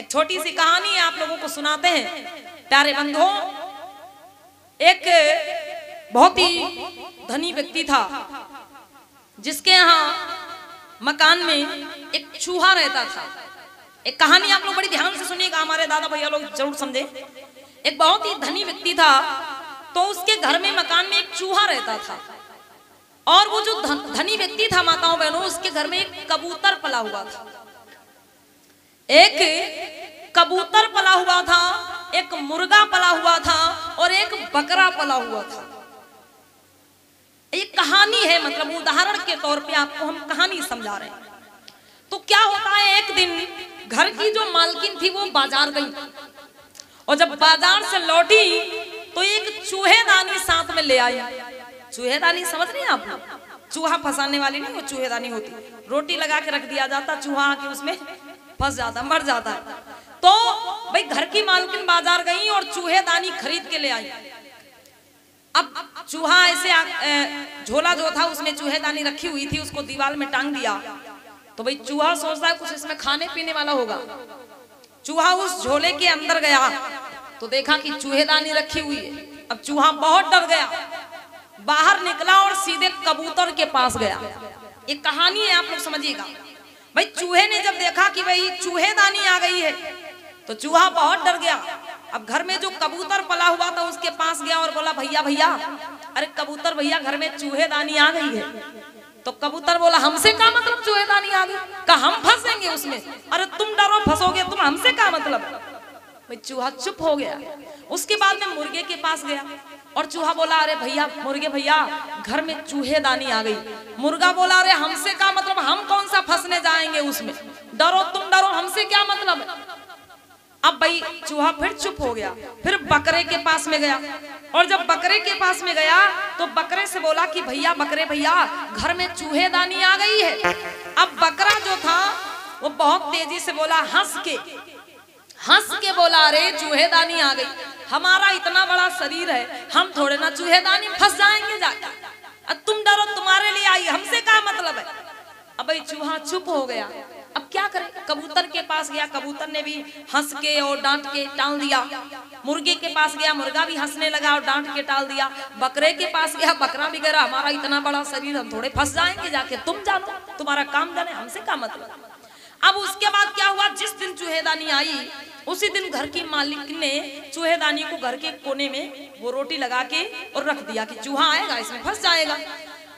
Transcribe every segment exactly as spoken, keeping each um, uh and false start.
एक छोटी सी कहानी आप लोगों को सुनाते हैं प्यारे बंधुओं। एक बहुत ही धनी व्यक्ति था जिसके यहाँ मकान में एक चूहा रहता था। एक कहानी आप लोग बड़ी ध्यान से सुनिएगा, हमारे दादा भैया लोग जरूर समझे। एक बहुत ही धनी व्यक्ति था तो उसके घर में मकान में एक चूहा रहता था और वो जो धनी व्यक्ति था माताओं बहनों उसके घर में एक कबूतर पला हुआ था। एक कबूतर पला हुआ था, एक मुर्गा पला हुआ था और एक बकरा पला हुआ था। ये कहानी है, मतलब उदाहरण के तौर पे आपको हम कहानी समझा रहे हैं। तो क्या होता है, एक दिन घर की जो मालकिन थी वो बाजार गई और जब बाजार से लौटी तो एक चूहेदानी साथ में ले आई। चूहेदानी समझ रहे हैं आप लोग, चूहा फंसाने वाली नहीं, वो चूहेदानी होती, रोटी लगा के रख दिया जाता, चूहा आके उसमें फंस जाता, मर जाता। तो भाई घर की मालकिन बाजार गई और चूहेदानी खरीद के ले आई। अब चूहा ऐसे झोला जो था उसमें चूहेदानी रखी हुई थी, उसको दीवार में टांग दिया। तो भाई चूहा सोचता है कुछ इसमें खाने पीने वाला होगा। चूहा उस झोले के अंदर गया तो देखा कि चूहेदानी रखी हुई है। अब चूहा बहुत डर गया, बाहर निकला और सीधे कबूतर के पास गया। ये कहानी है, आप लोग समझिएगा। भाई चूहे ने जब देखा कि भाई चूहेदानी आ गई है तो चूहा बहुत डर गया। अब घर में जो कबूतर पला हुआ था उसके पास गया और बोला, भैया भैया, अरे कबूतर भैया, घर में चूहेदानी आ गई है। तो कबूतर बोला, हमसे क्या मतलब चूहेदानी आ गई, का हम फंसेंगे उसमें? अरे तुम डरो, फंसोगे तुम, हमसे क्या मतलब। भाई चूहा चुप हो गया। उसके बाद में मुर्गे के पास गया और चूहा बोला, अरे भैया मुर्गे भैया, घर में चूहेदानी आ गई। मुर्गा बोला, अरे हमसे क्या मतलब, हम कौन सा फंसने जाएंगे उसमें, डरो तुम डरो, हमसे क्या मतलब। अब भाई चूहा फिर चुप हो गया। फिर बकरे के पास में गया और जब बकरे के पास में गया तो बकरे से बोला कि भैया बकरे भैया, घर में चूहेदानी आ गई है। अब बकरा जो था वो बहुत तेजी से बोला, हंस के हंस के बोला, अरे चूहेदानी आ गई, हमारा इतना बड़ा शरीर है, हम थोड़े ना चूहेदानी फंस जाएंगे जाकर, तुम डरो, तुम्हारे लिए आई, हमसे क्या मतलब है। अब भाई चूहा चुप हो गया। अब क्या करे, कबूतर के पास गया, कबूतर ने भी हंस के और डांट के टाल दिया। मुर्गे के पास गया, मुर्गा भी हंसने लगा और डांट के टाल दिया। बकरे के पास गया, बकरा भी कह रहा, हमारा इतना बड़ा शरीर, हम थोड़े फंस जाएंगे जाके, तुम जानो, तुम्हारा काम जाने, हमसे क्या मतलब। अब उसके बाद क्या हुआ, जिस दिन चूहेदानी आई उसी दिन घर की मालिक ने चूहेदानी को घर के कोने में वो रोटी लगा के और रख दिया कि चूहा आएगा इसमें फंस जाएगा।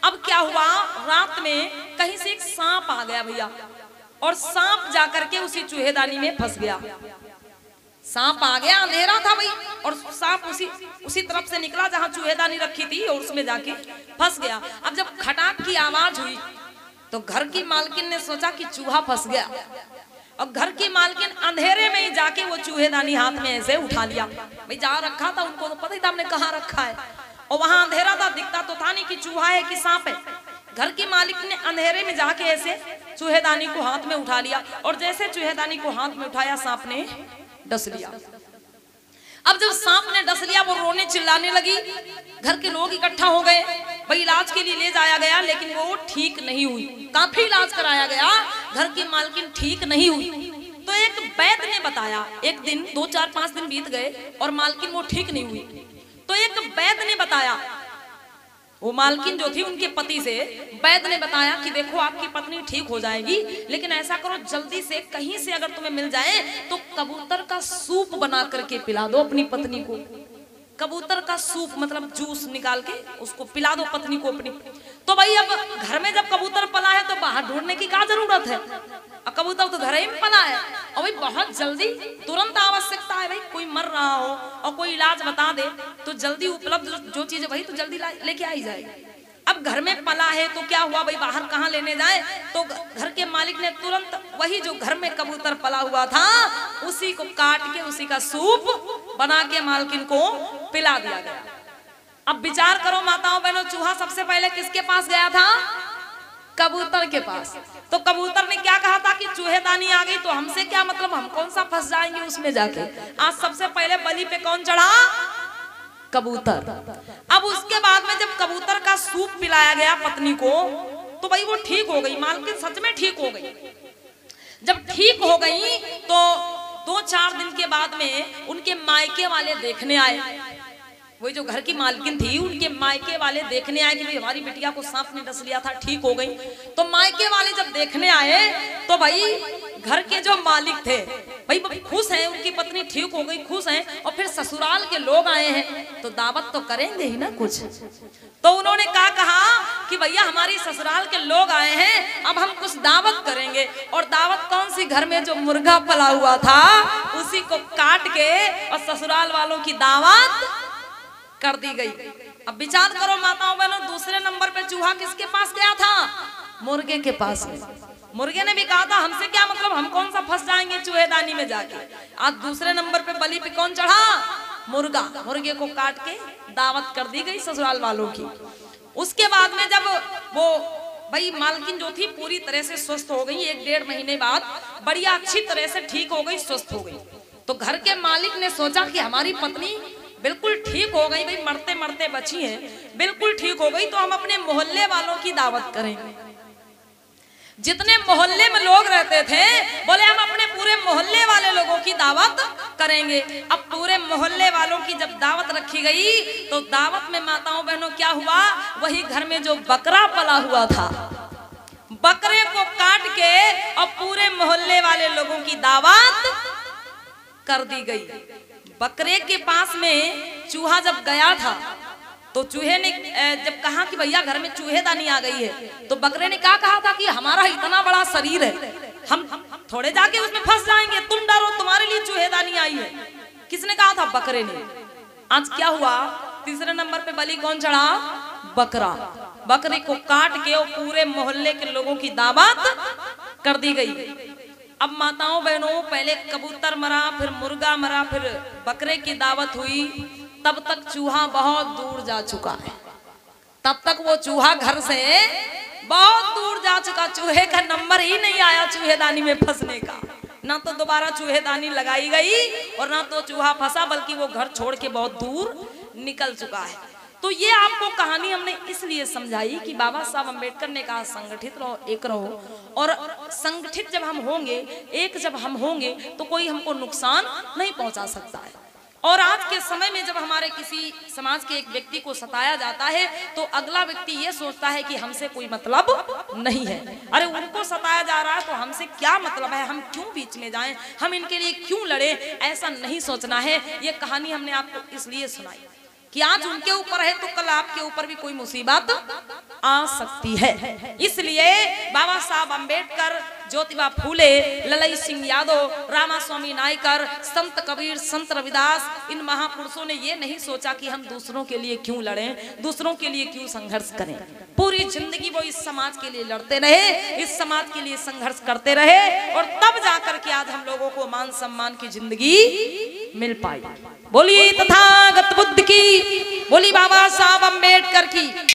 अब क्या हुआ, रात में कहीं से एक सांप आ गया भैया और सांप जाकर के उसी चूहेदानी में फंस गया। सांप आ गया, अंधेरा था भाई, और सांप उसी उसी तरफ से निकला जहाँ चूहेदानी रखी थी और उसमें जाके फंस गया। अब जब खटाक की आवाज हुई तो घर की मालकिन ने सोचा कि चूहा फंस गया और घर की मालकिन अंधेरे में ही जाके वो चूहेदानी हाथ में ऐसे उठा लिया। भाई जहाँ रखा था उनको तो पता ही था हमने कहाँ रखा है, और वहाँ अंधेरा था, दिखता तो था नहीं कि चूहा है कि सांप है। घर की मालिक ने अंधेरे में जाके ऐसे चूहेदानी को हाथ में उठा लिया और जैसे चूहेदानी को हाथ में उठाया सांप ने डस लिया। अब जब सांप ने डस लिया वो रोने चिल्लाने लगी, घर के लोग इकट्ठा हो गए, भाई इलाज के लिए ले जाया गया लेकिन वो ठीक नहीं हुई। काफी इलाज कराया गया, घर की मालकिन ठीक नहीं हुई। तो एक वैद्य ने बताया, एक दिन दो चार पांच दिन बीत गए और मालकिन वो ठीक नहीं हुई। तो एक वैद्य ने बताया, वो मालकिन जो थी उनके पति से वैद्य ने बताया कि देखो आपकी पत्नी ठीक हो जाएगी, लेकिन ऐसा करो जल्दी से कहीं से अगर तुम्हें मिल जाए तो कबूतर का सूप बना करके पिला दो अपनी पत्नी को। कबूतर का सूप मतलब जूस निकाल के उसको पिला दो पत्नी को अपनी। तो भाई अब घर में जब कबूतर पला है तो बाहर ढूंढने की क्या जरूरत है, अब कबूतर तो घर ही में पला है। और भाई बहुत जल्दी तुरंत आवश्यकता है, भाई कोई मर रहा हो और कोई इलाज बता दे तो जल्दी उपलब्ध जो चीज है भाई तो जल्दी लेके आई जाएगी। अब घर में पला है तो क्या हुआ भाई, बाहर कहाँ लेने जाए, तो घर के मालिक ने तुरंत वही जो घर में कबूतर पला हुआ था उसी को काट के उसी का सूप बना के मालकिन को पिला दिया गया। अब विचार करो माताओं बहनों, चूहा सबसे पहले किसके पास गया था, कबूतर के पास। तो कबूतर ने क्या कहा था कि चूहेदानी आ गई तो हमसे क्या मतलब, हम कौन सा फंस जाएंगे उसमें जाके। आज सबसे पहले बलि पे कौन चढ़ा, कबूतर। अब उसके बाद में जब कबूतर का सूप पिलाया गया पत्नी को तो भाई वो ठीक हो गई, मालकिन सच में ठीक हो गई। जब ठीक हो गई तो दो चार दिन के बाद में उनके मायके वाले देखने आए, वही जो घर की मालकिन थी उनके मायके वाले देखने आए कि भाई हमारी बिटिया को सांप ने डस लिया था, ठीक हो गई। तो मायके वाले जब देखने आए तो भाई घर के जो मालिक थे भाई खुश हैं, उनकी पत्नी ठीक हो गई, खुश हैं। और फिर ससुराल के लोग आए हैं तो दावत तो करेंगे ही ना कुछ। तो उन्होंने क्या कहा कि भैया हमारी ससुराल के लोग आए हैं, अब हम कुछ दावत करेंगे। और दावत कौन सी, घर में जो मुर्गा पला हुआ था उसी को काट के और ससुराल वालों की दावत कर दी गई। अब विचार करो माताओं बहनों, दूसरे नंबर पे चूहा किसके पास गया था? मुर्गे के पास। मुर्गे ने भी कहा था हमसे क्या मतलब, हम कौन सा फंस जाएंगे चूहेदानी में जाके। आज दूसरे नंबर पे बलि पे कौन चढ़ा? मुर्गा। मुर्गे को काट के दावत कर दी गई ससुराल वालों की। उसके बाद में जब वो भाई मालकिन जो थी पूरी तरह से स्वस्थ हो गई, एक डेढ़ महीने बाद बढ़िया अच्छी तरह से ठीक हो गई, स्वस्थ हो गई। तो घर के मालिक ने सोचा कि हमारी पत्नी बिल्कुल ठीक हो गई, भाई मरते मरते बची है, बिल्कुल ठीक हो गई, तो हम अपने मोहल्ले वालों की दावत करेंगे। जितने मोहल्ले में लोग रहते थे बोले हम अपने पूरे मोहल्ले वाले लोगों की दावत करेंगे। अब पूरे मोहल्ले वालों की जब दावत रखी गई तो दावत में माताओं बहनों क्या हुआ, वही घर में जो बकरा पला हुआ था बकरे को काट के और पूरे मोहल्ले वाले लोगों की दावत कर दी गई। बकरे के पास में चूहा जब गया था तो चूहे ने जब कहा कि भैया घर में चूहेदानी आ गई है, तो बकरे ने क्या कहा था कि हमारा इतना बड़ा शरीर है, हम थोड़े जाके उसमें फंस जाएंगे, तुम डरो, तुम्हारे लिए चूहेदानी आई है। किसने कहा था? बकरे ने। आज क्या हुआ, तीसरे नंबर पे बलि कौन चढ़ा? बकरा। बकरे को काट के और पूरे मोहल्ले के लोगों की दावत कर दी गई। अब माताओं बहनों, पहले कबूतर मरा, फिर मुर्गा मरा, फिर बकरे की दावत हुई, तब तक चूहा बहुत दूर जा चुका है, तब तक वो चूहा घर से बहुत दूर जा चुका। चूहे का नंबर ही नहीं आया चूहेदानी में फंसने का, ना तो दोबारा चूहेदानी लगाई गई और ना तो चूहा फंसा, बल्कि वो घर छोड़ के बहुत दूर निकल चुका है। तो ये आपको कहानी हमने इसलिए समझाई कि बाबा साहब अम्बेडकर ने कहा संगठित रहो, एक रहो। और संगठित जब हम होंगे, एक जब हम होंगे, तो कोई हमको नुकसान नहीं पहुंचा सकता है। और आज के समय में जब हमारे किसी समाज के एक व्यक्ति को सताया जाता है तो अगला व्यक्ति ये सोचता है कि हमसे कोई मतलब नहीं है, अरे उनको सताया जा रहा है तो हमसे क्या मतलब है, हम क्यों बीच में जाएं, हम इनके लिए क्यों लड़े। ऐसा नहीं सोचना है। ये कहानी हमने आपको इसलिए सुनाई कि आज उनके ऊपर है तो कल आपके ऊपर भी कोई मुसीबत आ सकती है। इसलिए बाबा साहब अम्बेडकर, ज्योतिबा फूले, ललई सिंह यादव, रामास्वामी नायकर, संत कबीर, संत रविदास, इन महापुरुषों ने ये नहीं सोचा कि हम दूसरों के लिए क्यों लड़ें, दूसरों के लिए क्यों संघर्ष करें। पूरी जिंदगी वो इस समाज के लिए लड़ते रहे, इस समाज के लिए संघर्ष करते रहे और तब जाकर के आज हम लोगों को मान सम्मान की जिंदगी मिल पाई। बोली तथागत बुद्ध की, बोली बाबा साहब अम्बेडकर की।